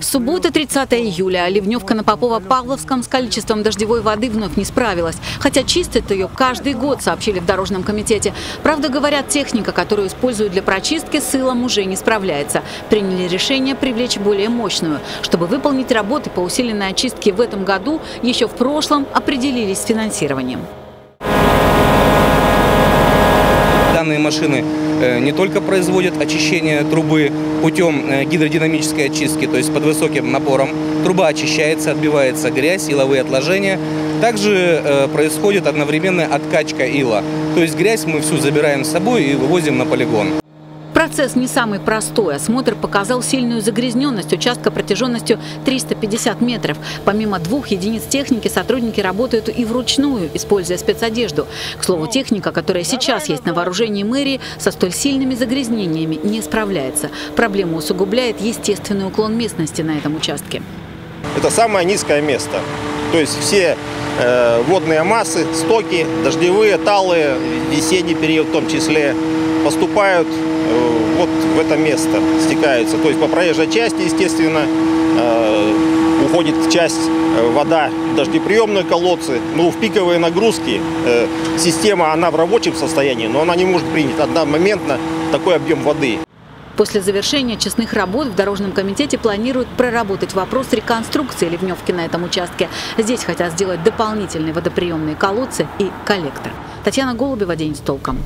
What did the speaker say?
Суббота, 30 июля. Ливневка на Попово-Павловском с количеством дождевой воды вновь не справилась. Хотя чистят ее каждый год, сообщили в Дорожном комитете. Правда, говорят, техника, которую используют для прочистки, с илом уже не справляется. Приняли решение привлечь более мощную. Чтобы выполнить работы по усиленной очистке в этом году, еще в прошлом определились с финансированием. Данные машины не только производят очищение трубы путем гидродинамической очистки, то есть под высоким напором. Труба очищается, отбивается грязь, иловые отложения. Также происходит одновременная откачка ила. То есть грязь мы всю забираем с собой и вывозим на полигон. Процесс не самый простой. Осмотр показал сильную загрязненность участка протяженностью 350 метров. Помимо двух единиц техники, сотрудники работают и вручную, используя спецодежду. К слову, техника, которая сейчас есть на вооружении мэрии, со столь сильными загрязнениями не справляется. Проблему усугубляет естественный уклон местности на этом участке. Это самое низкое место. То есть все водные массы, стоки, дождевые, талые, весенний период в том числе, поступают вот в это место, стекаются. То есть по проезжей части, естественно, уходит часть вода в дождеприемные колодцы. Ну, в пиковые нагрузки система, она в рабочем состоянии, но она не может принять одномоментно такой объем воды. После завершения чистных работ в Дорожном комитете планируют проработать вопрос реконструкции ливневки на этом участке. Здесь хотят сделать дополнительные водоприемные колодцы и коллектор. Татьяна Голубева, «День с толком».